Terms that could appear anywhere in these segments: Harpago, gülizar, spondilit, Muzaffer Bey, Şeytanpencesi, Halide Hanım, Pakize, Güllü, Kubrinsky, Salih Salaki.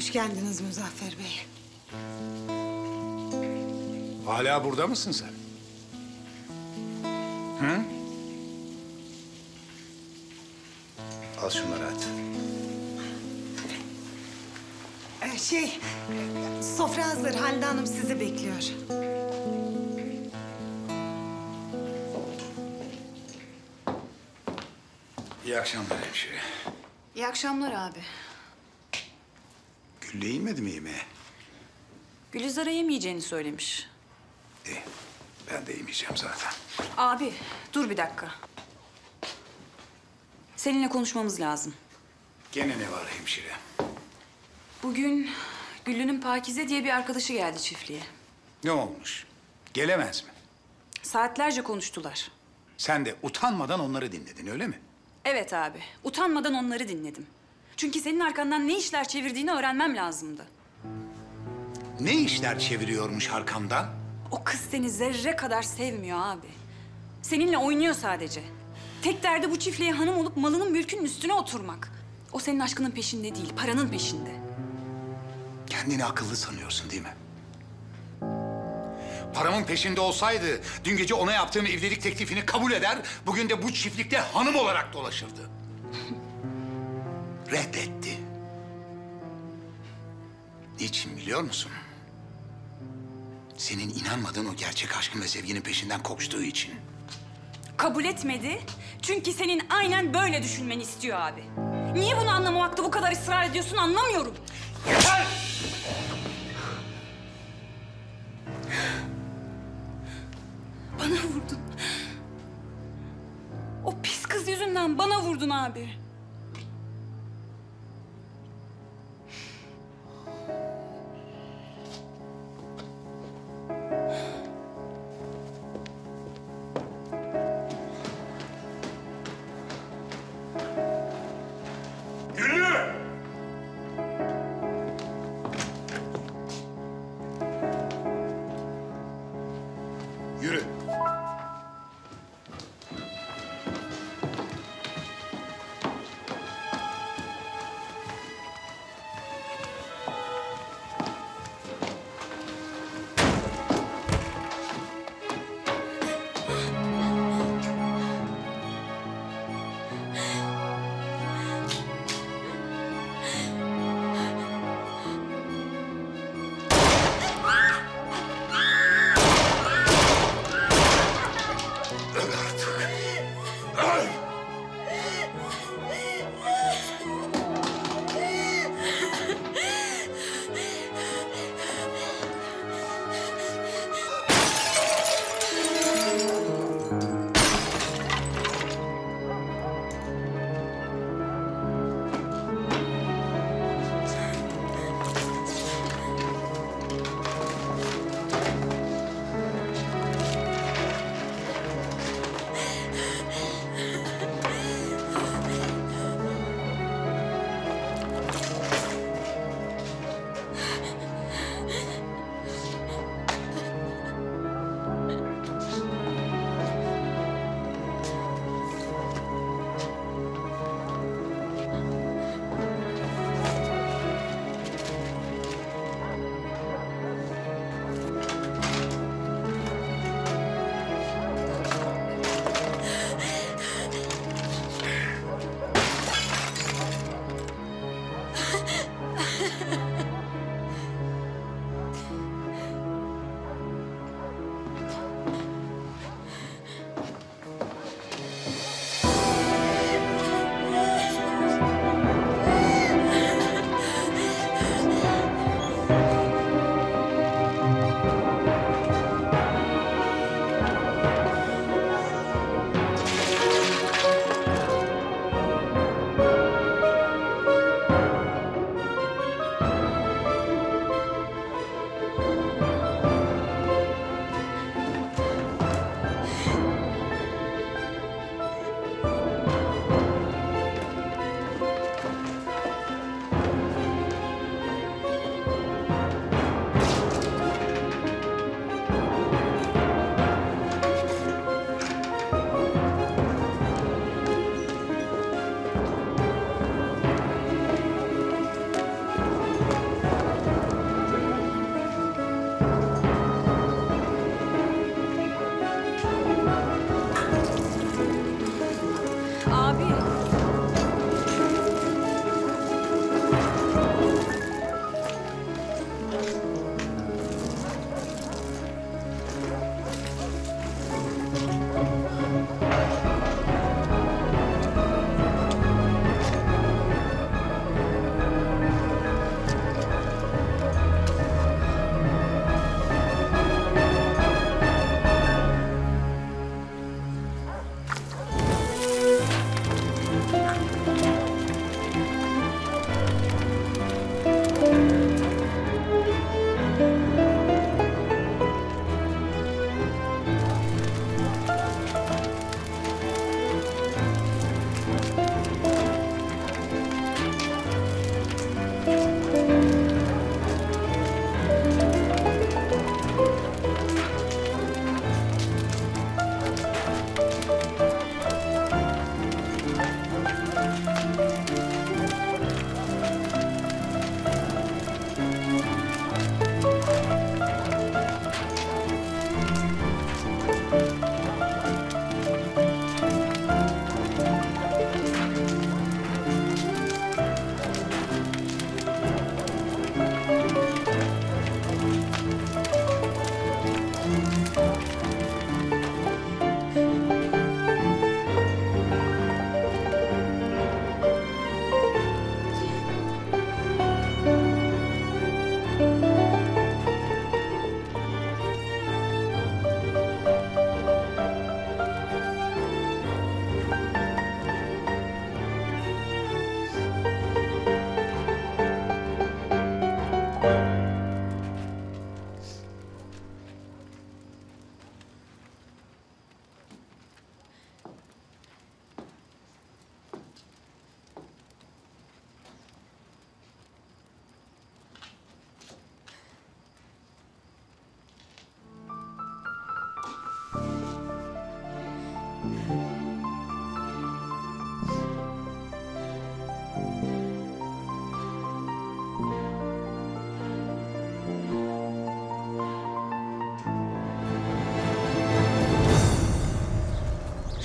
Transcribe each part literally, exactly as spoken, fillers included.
Hoş geldiniz Muzaffer Bey. Hala burada mısın sen? Hı? Al şunları at. Ee, şey, sofra hazır. Halide Hanım sizi bekliyor. İyi akşamlar hemşire. İyi akşamlar abi. Güllü yemedi mi yemeğe? Gülizar'a yemeyeceğini söylemiş. İyi, ben de yemeyeceğim zaten. Abi, dur bir dakika. Seninle konuşmamız lazım. Gene ne var hemşire? Bugün Güllü'nün Pakize diye bir arkadaşı geldi çiftliğe. Ne olmuş? Gelemez mi? Saatlerce konuştular. Sen de utanmadan onları dinledin, öyle mi? Evet abi, utanmadan onları dinledim. Çünkü senin arkandan ne işler çevirdiğini öğrenmem lazımdı. Ne işler çeviriyormuş arkamdan? O kız seni zerre kadar sevmiyor abi. Seninle oynuyor sadece. Tek derdi bu çiftliğe hanım olup malının mülkünün üstüne oturmak. O senin aşkının peşinde değil, paranın peşinde. Kendini akıllı sanıyorsun değil mi? Paramın peşinde olsaydı dün gece ona yaptığım evlilik teklifini kabul eder, bugün de bu çiftlikte hanım olarak dolaşırdı. Reddetti. Niçin biliyor musun? Senin inanmadığın o gerçek aşkın ve sevginin peşinden koştuğu için. Kabul etmedi. Çünkü senin aynen böyle düşünmeni istiyor abi. Niye bunu anlamamakta bu kadar ısrar ediyorsun anlamıyorum. Yeter! Bana vurdun. O pis kız yüzünden bana vurdun abi. Yürü.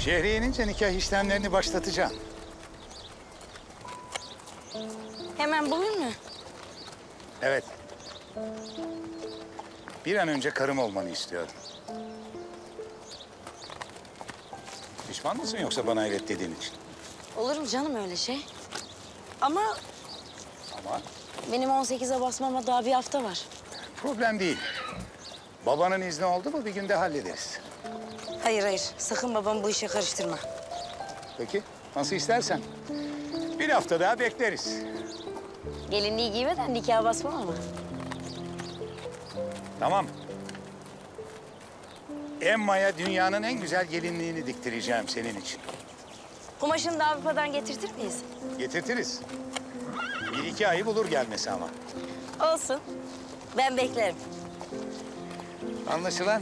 Şehriye inince nikah işlemlerini başlatacağım. Hemen bugün mü? Evet. Bir an önce karım olmanı istiyorum. Pişman mısın yoksa bana evet dediğin için? Olur mu canım öyle şey? Ama... Ama? Benim on sekize basmama daha bir hafta var. Problem değil. Babanın izni oldu mu bir günde hallederiz. Hayır, hayır. Sakın babamı bu işe karıştırma. Peki, nasıl istersen. Bir hafta daha bekleriz. Gelinliği giymeden nikah basma ama. Tamam. Emma'ya dünyanın en güzel gelinliğini diktireceğim senin için. Kumaşını da Avrupa'dan getirtir miyiz? Getirtiriz. Bir iki ayı bulur gelmesi ama. Olsun. Ben beklerim. Anlaşılan...